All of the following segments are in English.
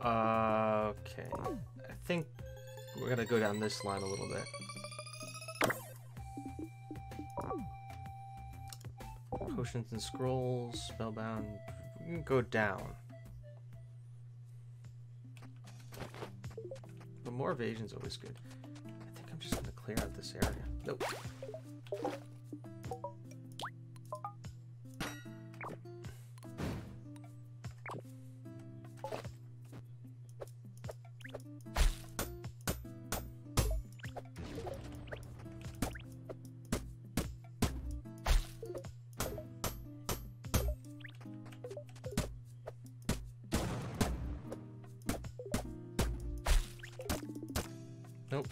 Okay. I think we're gonna go down this line a little bit. Potions and scrolls, spellbound. We can go down. But more evasion's always good. I think I'm just gonna clear out this area. Nope. Nope.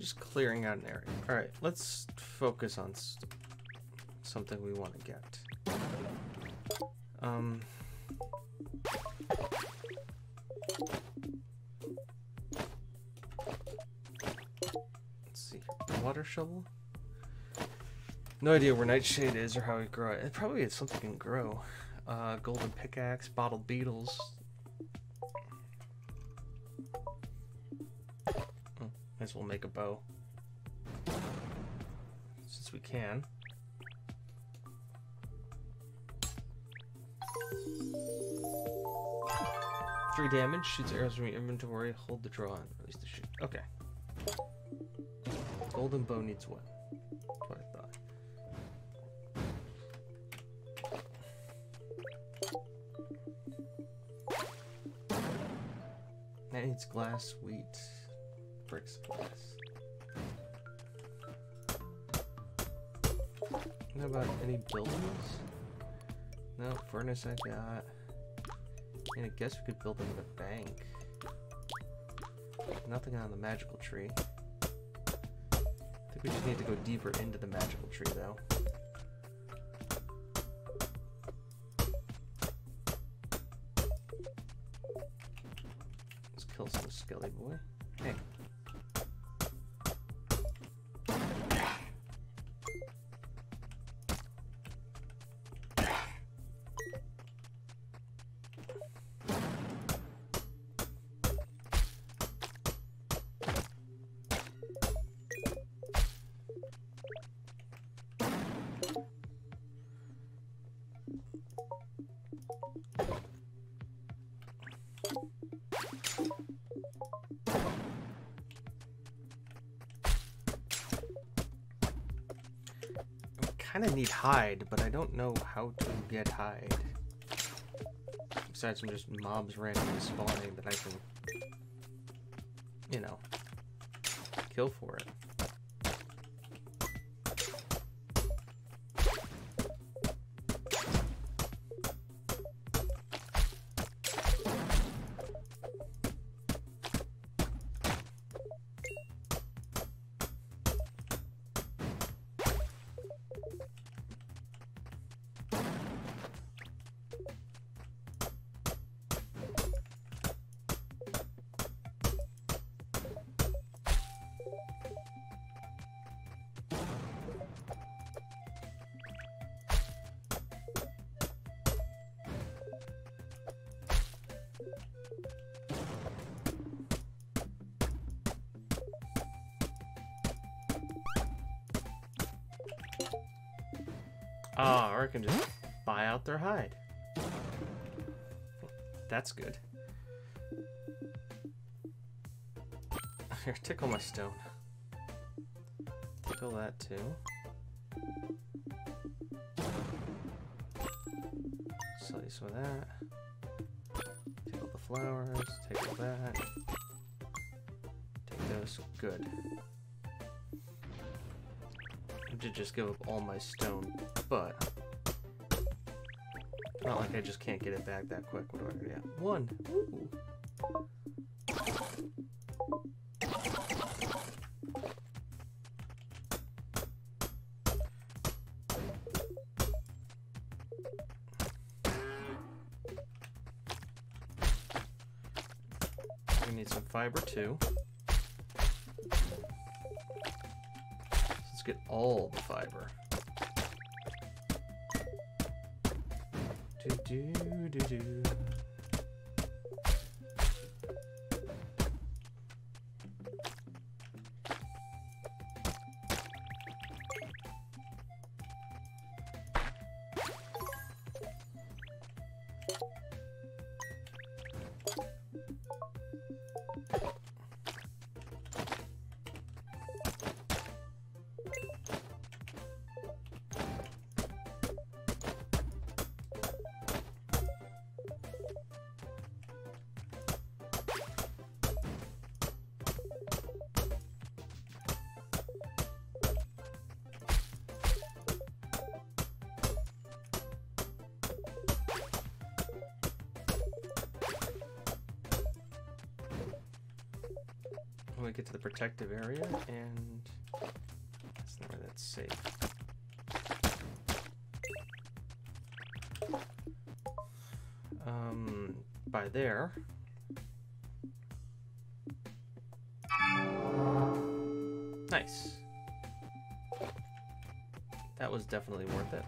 Just clearing out an area. All right, let's focus on something we want to get. Let's see, water shovel. No idea where nightshade is or how we grow it. Probably it's something you can grow. Golden pickaxe, bottled beetles. We'll make a bow since we can. Three damage, shoots arrows from your inventory, hold the draw and release the shoot. Okay. Golden bow needs one. That's what I thought. That needs glass, wheat. Bricks of glass. How about any buildings? No, furnace I got. And I guess we could build them with a bank. Nothing on the magical tree. I think we just need to go deeper into the magical tree though. Let's kill some skelly boy. Hey. I need hide, but I don't know how to get hide. Besides from just mobs randomly spawning that I can, you know, kill for it. Oh, or I can just buy out their hide. That's good. Here, tickle my stone. Tickle that too. Sell you some of that. Tickle the flowers, tickle that. Take those, good. I did just give up all my stone, but not like I just can't get it back that quick. What do I already have? One. Ooh. We need some fiber too. Let's get all the fiber. Do-do-do-do. Get to the protective area, and that's not where that's safe. By there. Nice. That was definitely worth it.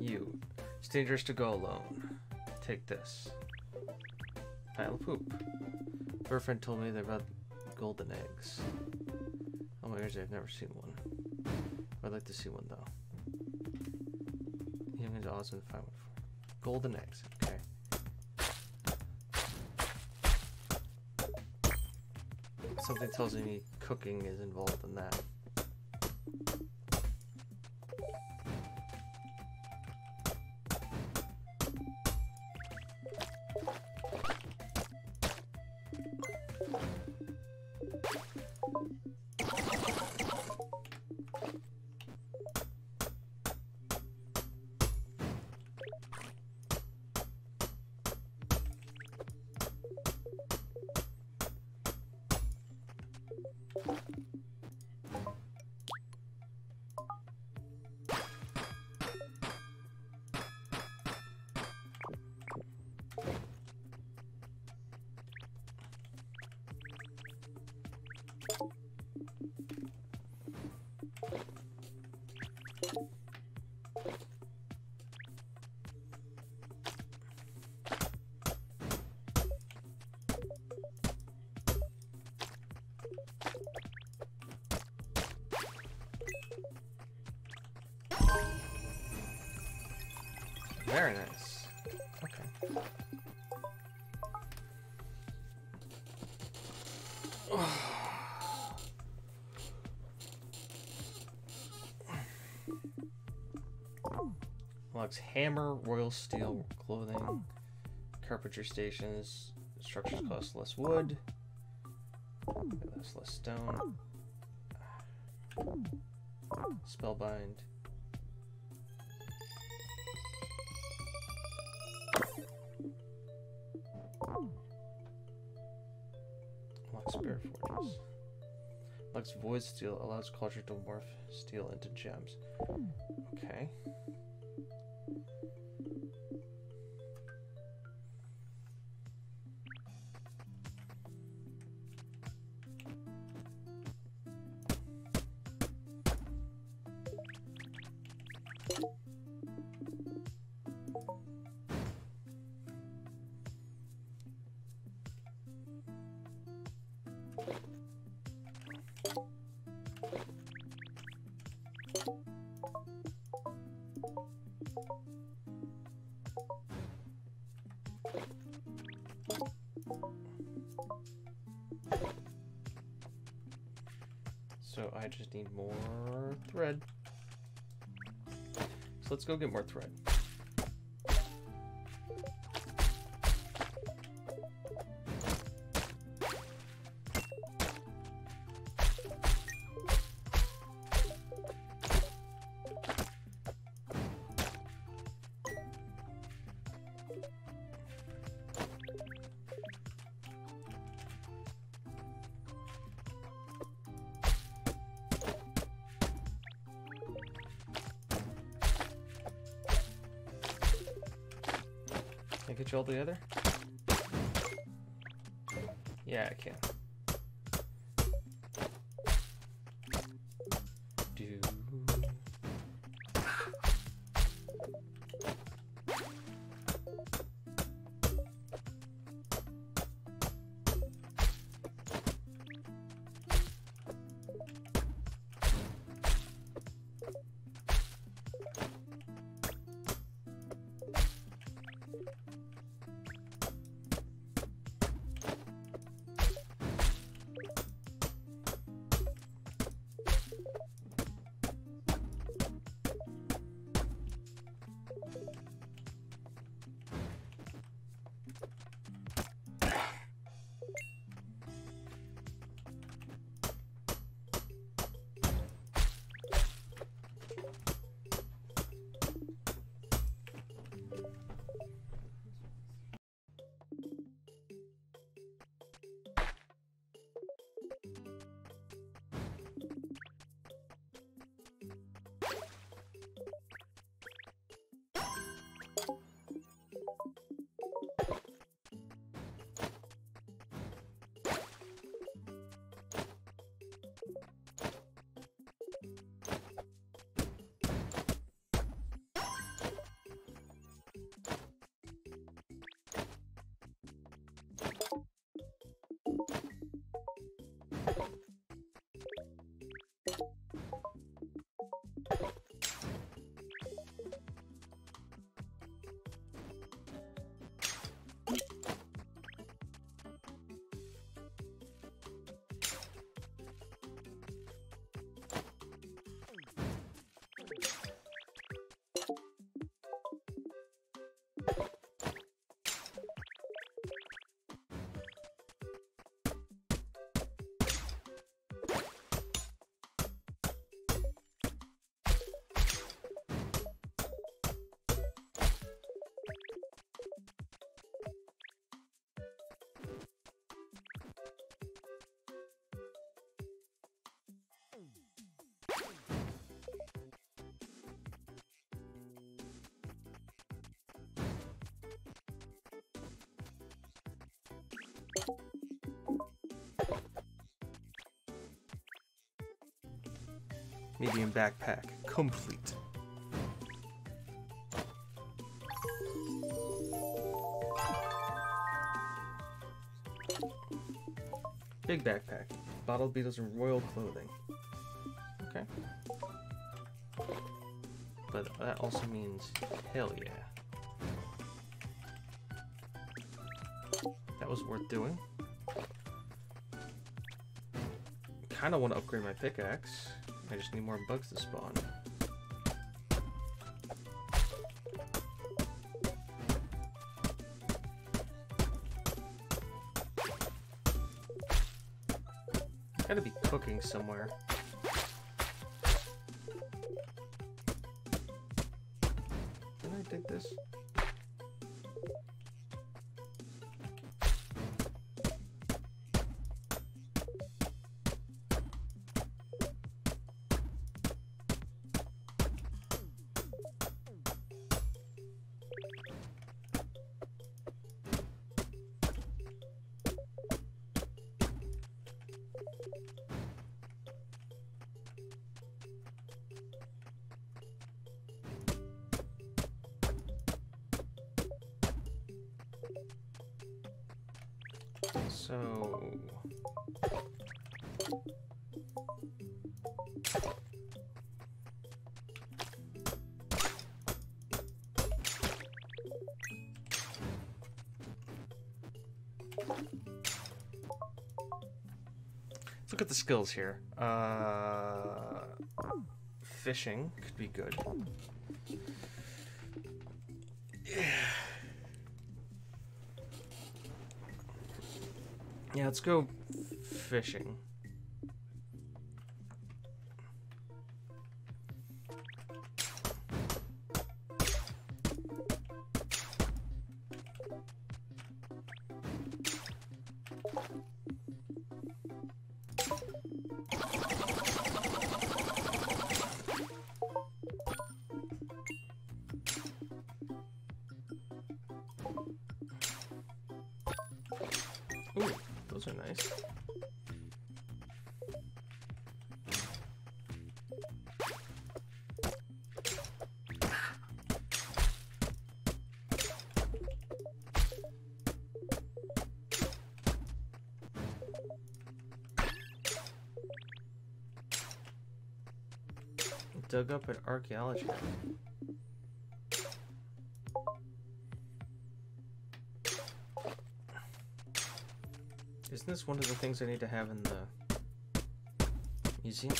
You. It's dangerous to go alone. Take this. Pile of poop. Her friend told me they're about golden eggs. Oh my gosh, I've never seen one. I'd like to see one though. He means awesome to find one for. Golden eggs, okay. Something tells me cooking is involved in that. Very nice. Okay. Logs, hammer, royal steel, clothing, carpentry stations, structures cost less wood, less stone, spellbind. fortress. Lux Void Steel allows culture to morph steel into gems. Okay. So I just need more thread. So let's go get more thread. All together? Yeah, I can. Do. Medium backpack complete. Big backpack. Bottled beetles and royal clothing. Okay. But that also means hell yeah. That was worth doing. Kinda wanna upgrade my pickaxe. I just need more bugs to spawn. Gotta be cooking somewhere. Can I dig this? So let's look at the skills here. Fishing could be good. Yeah, let's go fishing. Dug up at archaeology. Isn't this one of the things I need to have in the museum?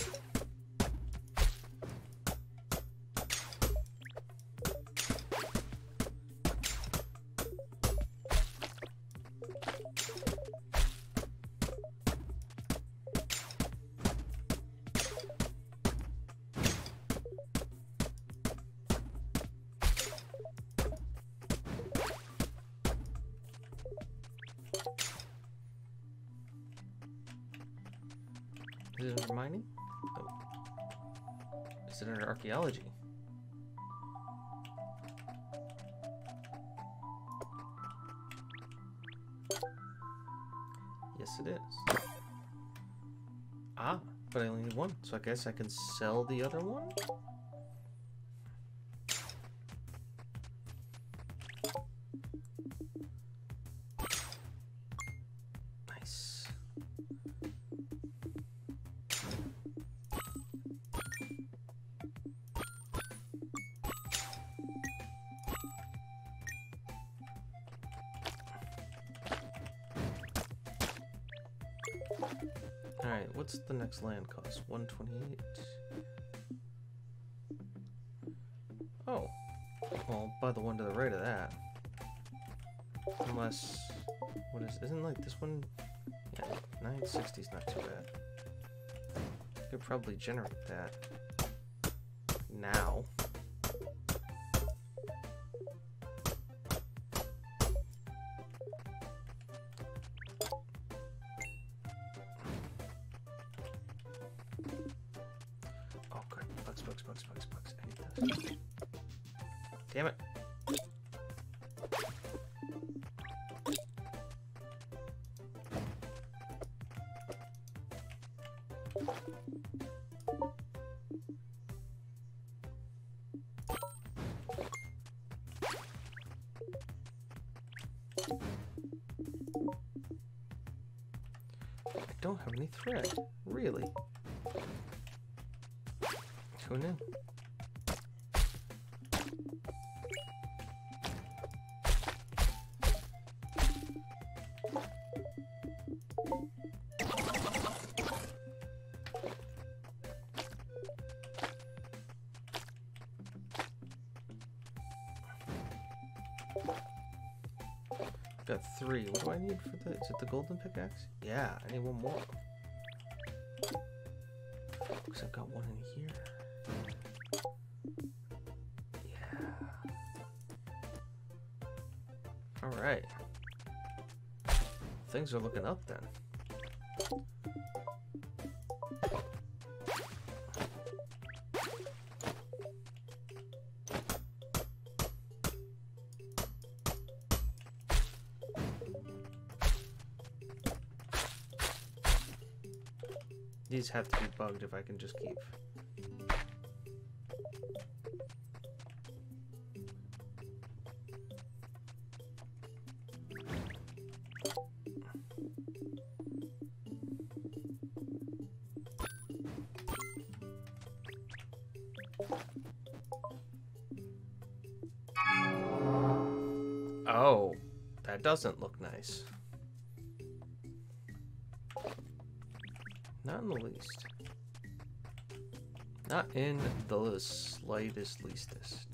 Archaeology. Yes, it is. Ah, but I only need one, so I guess I can sell the other one? The next land cost 128. Oh, well, buy the one to the right of that. Unless, what is? Isn't like this one? Yeah, 960 is not too bad. You could probably generate that now. Thread, really? Tune in. Got three. What do I need for the? Is it the golden pickaxe? Yeah, I need one more. I've got one in here. Yeah. All right. Things are looking up then. These have to be bugged if I can just keep. Oh, that doesn't look nice. Not in the least. Not in the slightest, leastest.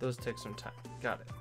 Those take some time. Got it.